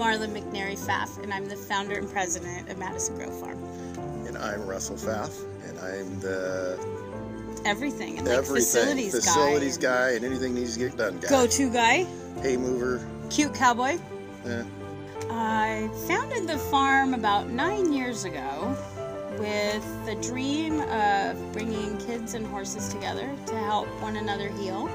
Marla McNary Pfaff, and I'm the founder and president of Madison Grove Farm. And I'm Russell Pfaff, and I'm the... Facilities guy and anything needs to get done guy. Go-to guy. Hay mover. Cute cowboy. Yeah. I founded the farm about 9 years ago with the dream of bringing kids and horses together to help one another heal,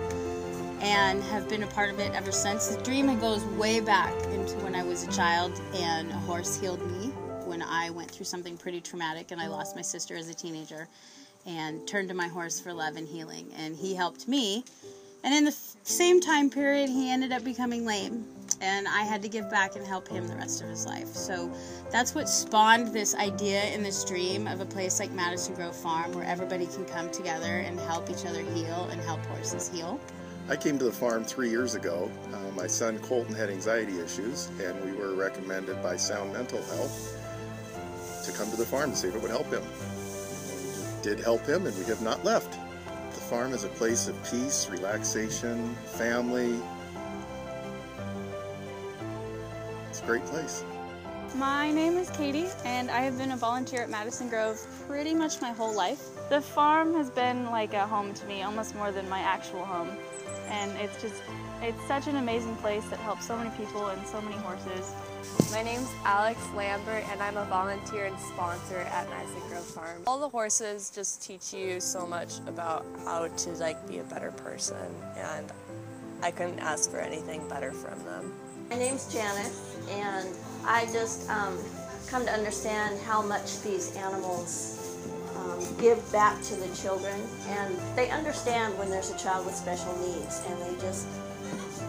and have been a part of it ever since. The dream goes way back into when I was a child, and a horse healed me when I went through something pretty traumatic, and I lost my sister as a teenager and turned to my horse for love and healing, and he helped me. And in the same time period, he ended up becoming lame, and I had to give back and help him the rest of his life. So that's what spawned this idea and this dream of a place like Madison Grove Farm, where everybody can come together and help each other heal and help horses heal. I came to the farm 3 years ago. My son Colton had anxiety issues, and we were recommended by Sound Mental Health to come to the farm to see if it would help him. Did help him, and we have not left. The farm is a place of peace, relaxation, family. It's a great place. My name is Katie, and I have been a volunteer at Madison Grove pretty much my whole life. The farm has been like a home to me, almost more than my actual home. And it's such an amazing place that helps so many people and so many horses. My name's Alex Lambert, and I'm a volunteer and sponsor at Madison Grove Farm. All the horses just teach you so much about how to be a better person, and I couldn't ask for anything better from them. My name's Janice, and I just come to understand how much these animals give back to the children, and they understand when there's a child with special needs, and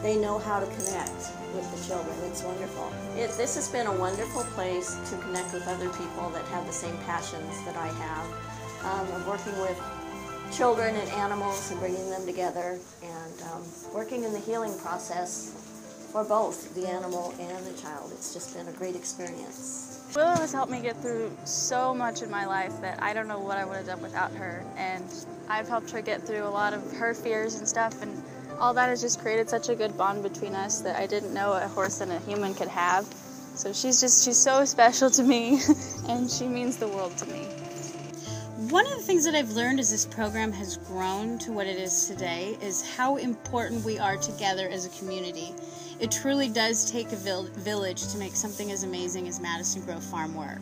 they know how to connect with the children. It's wonderful. This has been a wonderful place to connect with other people that have the same passions that I have, of working with children and animals and bringing them together, and working in the healing process for both the animal and the child. It's just been a great experience. Willow has helped me get through so much in my life that I don't know what I would have done without her, and I've helped her get through a lot of her fears and stuff, and all that has just created such a good bond between us that I didn't know a horse and a human could have. So she's so special to me, and she means the world to me. One of the things that I've learned as this program has grown to what it is today is how important we are together as a community. It truly does take a village to make something as amazing as Madison Grove Farm work.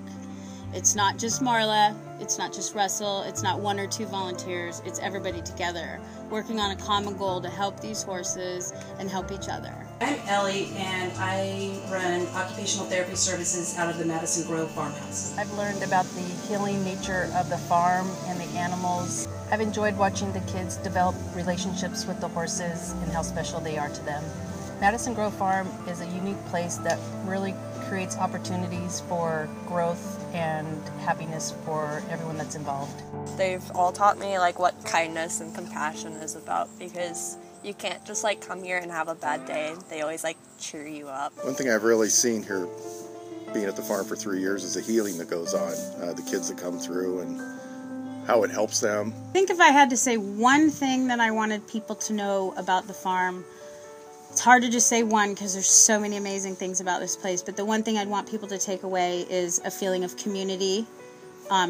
It's not just Marla, it's not just Russell, it's not one or two volunteers, it's everybody together, working on a common goal to help these horses and help each other. I'm Ellie, and I run occupational therapy services out of the Madison Grove Farmhouse. I've learned about the healing nature of the farm and the animals. I've enjoyed watching the kids develop relationships with the horses and how special they are to them. Madison Grove Farm is a unique place that really creates opportunities for growth and happiness for everyone that's involved. They've all taught me what kindness and compassion is about, because you can't just come here and have a bad day. They always cheer you up. One thing I've really seen here, being at the farm for 3 years, is the healing that goes on, the kids that come through and how it helps them. I think if I had to say one thing that I wanted people to know about the farm, it's hard to just say one because there's so many amazing things about this place, but the one thing I'd want people to take away is a feeling of community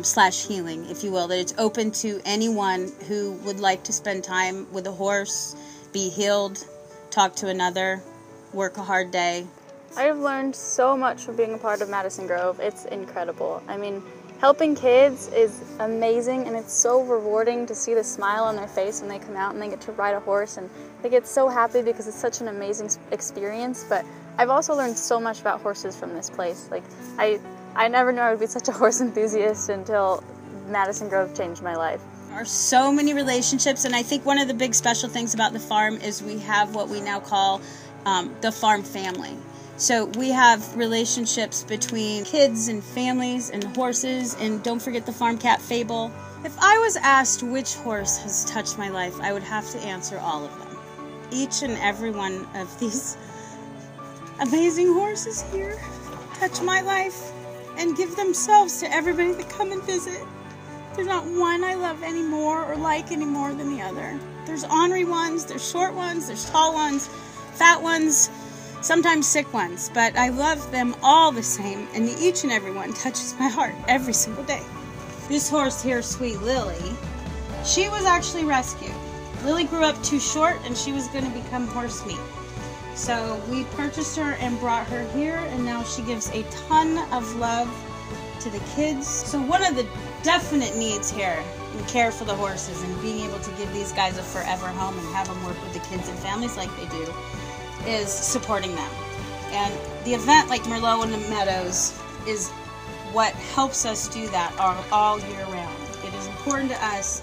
slash healing, if you will, that it's open to anyone who would like to spend time with a horse, be healed, talk to another, work a hard day. I've learned so much from being a part of Madison Grove. It's incredible. I mean, helping kids is amazing, and it's so rewarding to see the smile on their face when they come out and they get to ride a horse, and they get so happy because it's such an amazing experience. But I've also learned so much about horses from this place. I never knew I would be such a horse enthusiast until Madison Grove changed my life. There are so many relationships, and I think one of the big special things about the farm is we have what we now call the farm family. So we have relationships between kids and families and horses, and don't forget the farm cat Fable. If I was asked which horse has touched my life, I would have to answer all of them. Each and every one of these amazing horses here touch my life and give themselves to everybody that come and visit. There's not one I love anymore or like any more than the other. There's ornery ones, there's short ones, there's tall ones, fat ones, sometimes sick ones, but I love them all the same, and each and every one touches my heart every single day. This horse here, Sweet Lily, she was actually rescued. Lily grew up too short, and she was going to become horse meat. So we purchased her and brought her here, and now she gives a ton of love to the kids. So one of the definite needs here in care for the horses and being able to give these guys a forever home and have them work with the kids and families like they do is supporting them. And the event like Merlot in the Meadows is what helps us do that all year round. It is important to us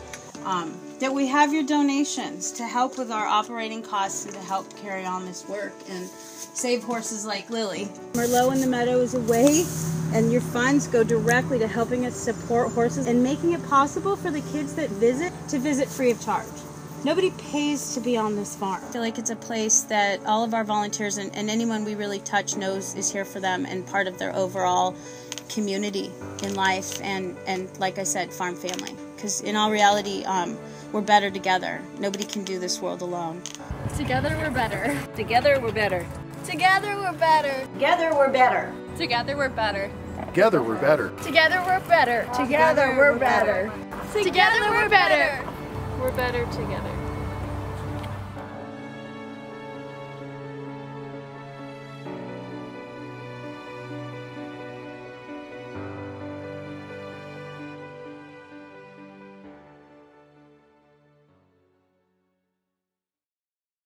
that we have your donations to help with our operating costs and to help carry on this work and save horses like Lily. Merlot in the Meadow is a way, and your funds go directly to helping us support horses and making it possible for the kids that visit to visit free of charge. Nobody pays to be on this farm. I feel like it's a place that all of our volunteers and anyone we really touch knows is here for them and part of their overall community in life and like I said, farm family. Because in all reality, we're better together. Nobody can do this world alone. Together we're better. Together we're better. Together we're better. Together we're better. Together we're better. Together we're better. Together we're better. Together we're better. Together we're better. We're better together.